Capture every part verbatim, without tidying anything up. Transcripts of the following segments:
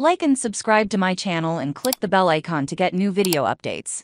Like and subscribe to my channel and click the bell icon to get new video updates.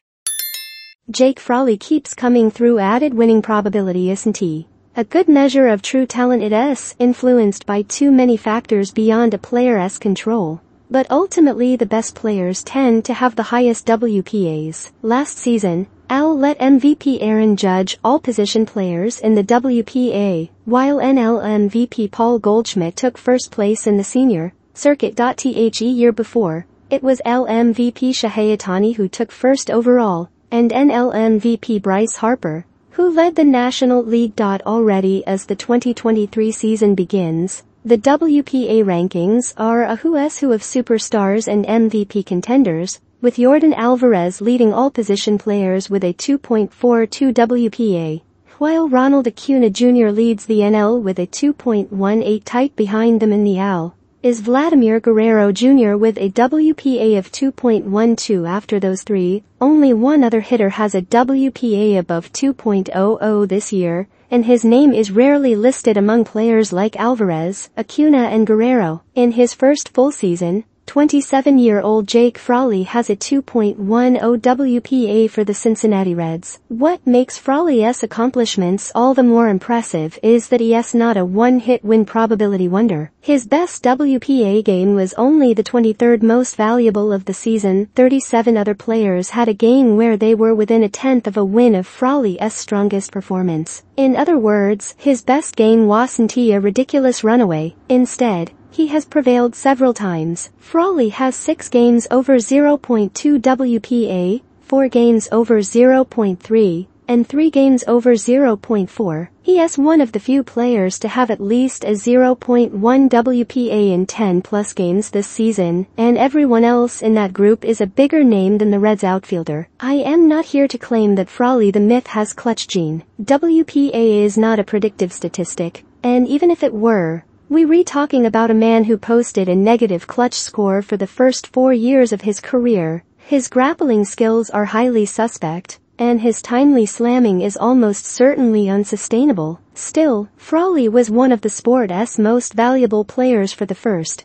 Jake Fraley keeps coming through. Added winning probability, isn't he? A good measure of true talent, it is influenced by too many factors beyond a player's control. But ultimately the best players tend to have the highest W P As. Last season, A L led M V P Aaron Judge all position players in the W P A, while N L M V P Paul Goldschmidt took first place in the senior circuit. The year before, it was A L M V P Shohei Ohtani who took first overall, and N L M V P Bryce Harper, who led the National League. Already as the twenty twenty-three season begins, the W P A rankings are a who's who of superstars and M V P contenders, with Jordan Alvarez leading all position players with a two point four two W P A, while Ronald Acuna Junior leads the N L with a two point one eight. Tight behind them in the A L is Vladimir Guerrero Junior with a W P A of two point one two. After those three, only one other hitter has a W P A above two point zero zero this year, and his name is rarely listed among players like Alvarez, Acuna and Guerrero. In his first full season, twenty-seven-year-old Jake Fraley has a two point one zero W P A for the Cincinnati Reds. What makes Fraley's accomplishments all the more impressive is that he's not a one-hit win probability wonder. His best W P A game was only the twenty-third most valuable of the season. thirty-seven other players had a game where they were within a tenth of a win of Fraley's strongest performance. In other words, his best game wasn't a ridiculous runaway. Instead, he has prevailed several times. Fraley has six games over zero point two W P A, four games over zero point three, and three games over zero point four. He is one of the few players to have at least a zero point one W P A in ten plus games this season, and everyone else in that group is a bigger name than the Reds outfielder. I am not here to claim that Fraley the myth has clutch gene. W P A is not a predictive statistic, and even if it were, we re talking about a man who posted a negative clutch score for the first four years of his career. His grappling skills are highly suspect, and his timely slamming is almost certainly unsustainable. Still, Fraley was one of the sport's most valuable players for the first